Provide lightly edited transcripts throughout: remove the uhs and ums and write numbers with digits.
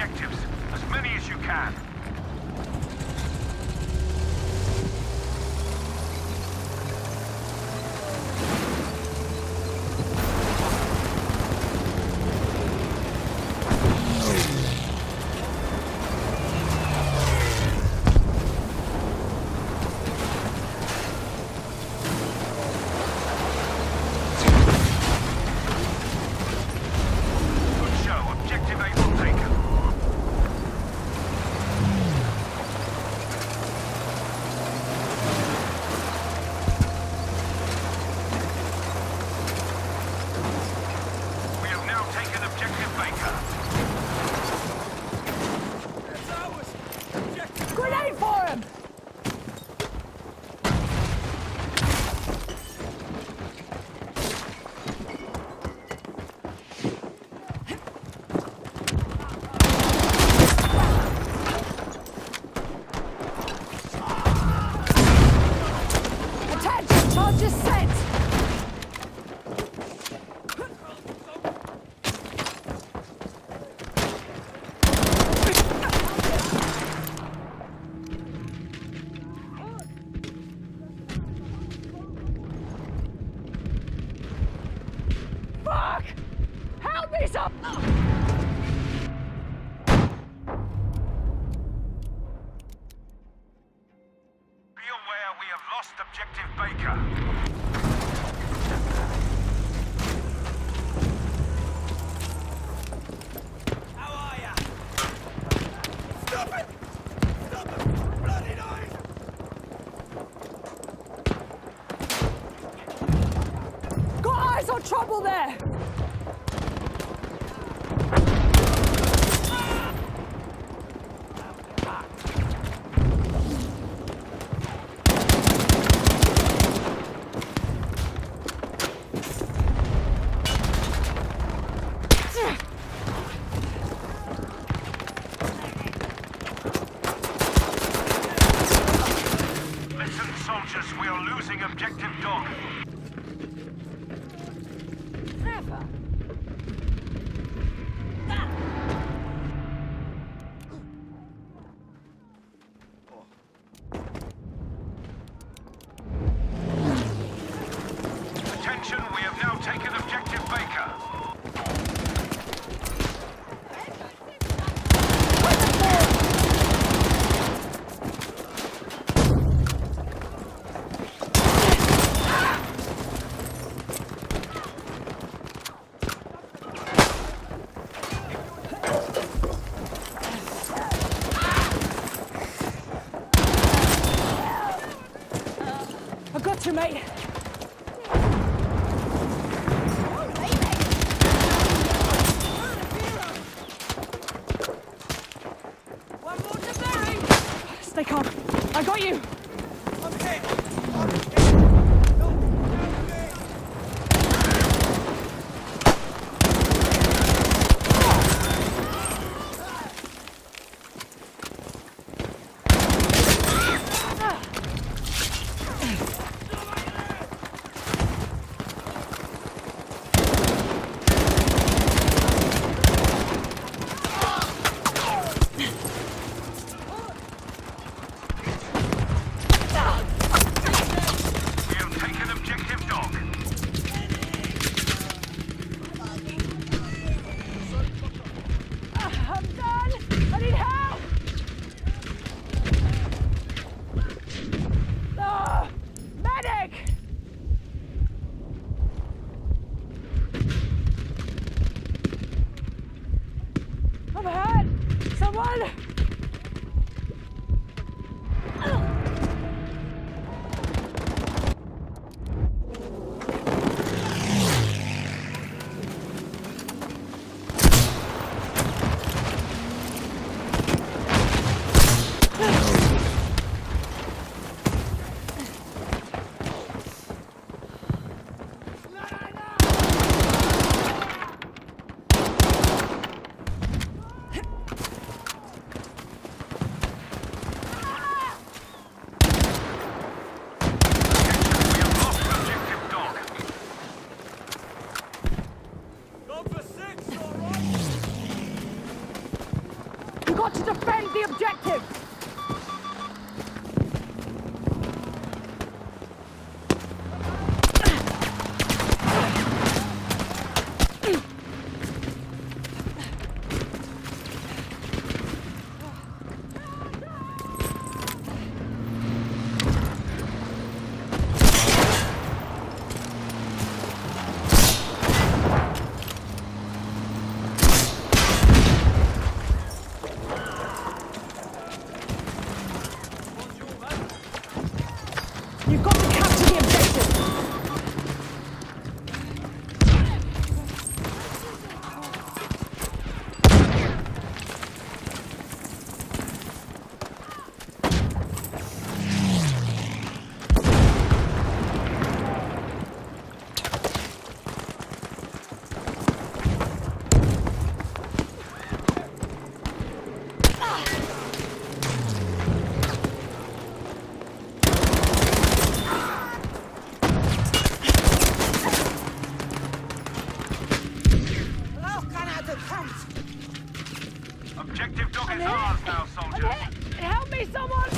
objectives, as many as you can. Trouble there! Listen, soldiers, we are losing objective dog. Mate. One more to bury. Stay calm. I got you. I'm hit. I'm hit. No. him! Objective dog is ours now, soldier. Help me, someone!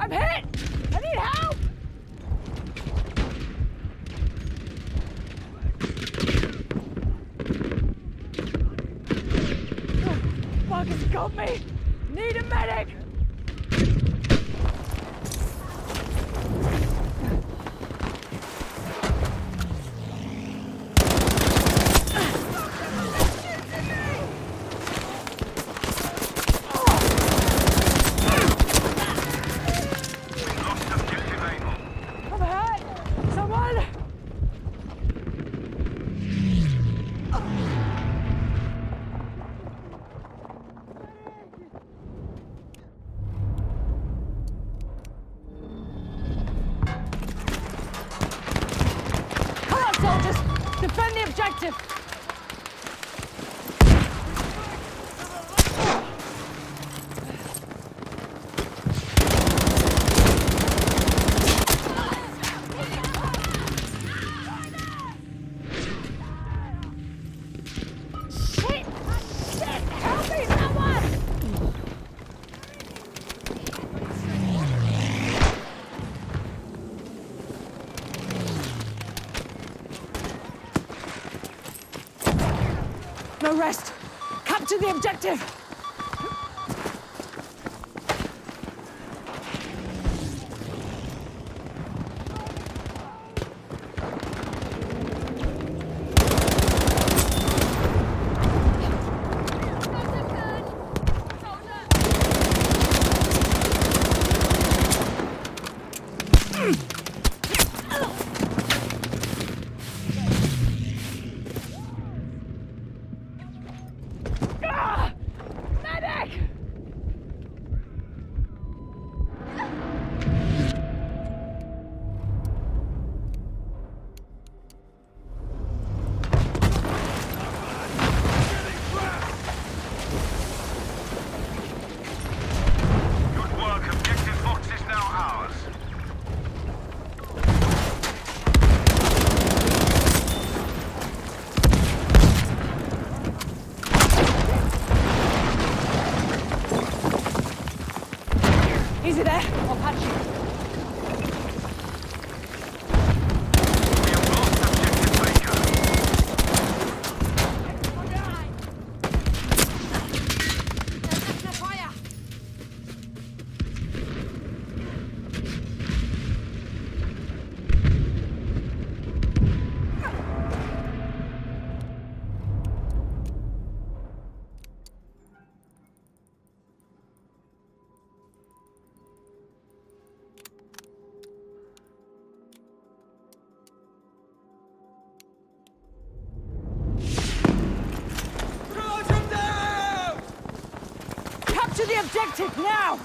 I'm hit! I need help! Fuck, it's got me! Need a medic! Defend the objective! Shit! Shit! Help me, someone! No rest! Capture the objective! Easy there, I'll patch you. We have lost objective Baker. the objective now!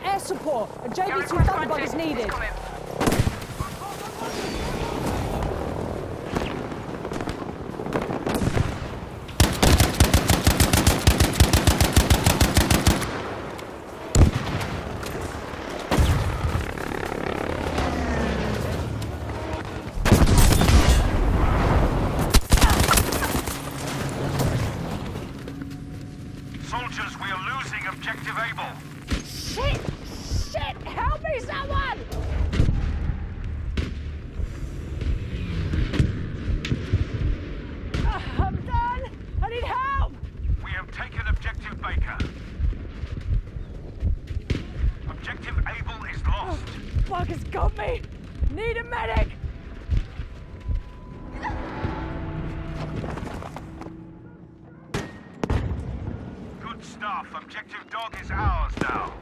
Get air support, and JB2 Thunderbug is needed. Objective dog is ours now.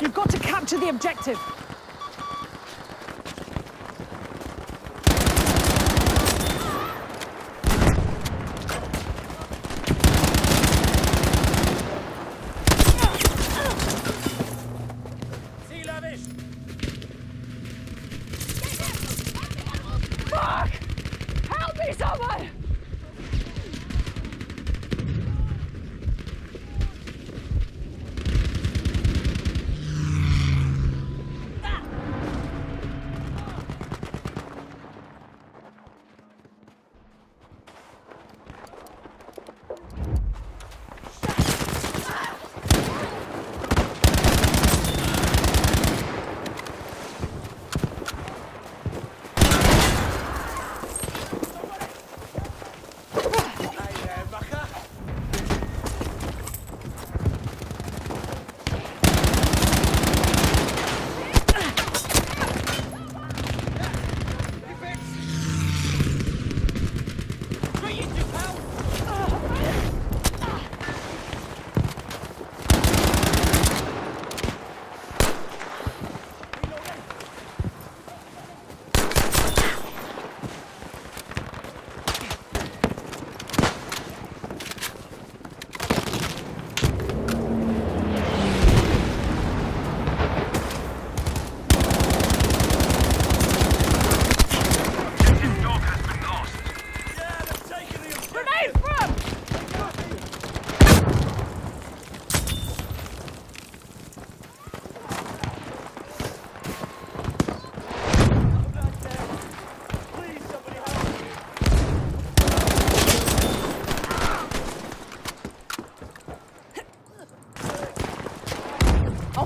You've got to capture the objective.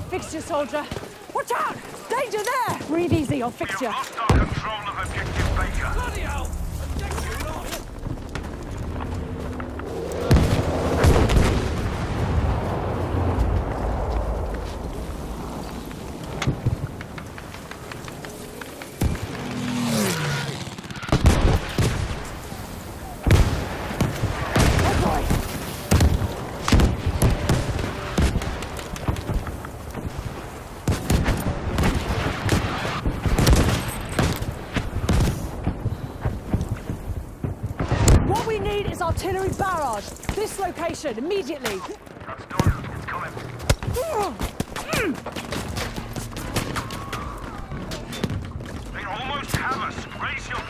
Fix you, soldier. Watch out! Danger there! Breathe easy, I'll fix you. We have lost our control of Objective Baker. Bloody hell! Objective lost! Artillery barrage! This location, immediately! That's done. It's coming. They almost have us! Raise your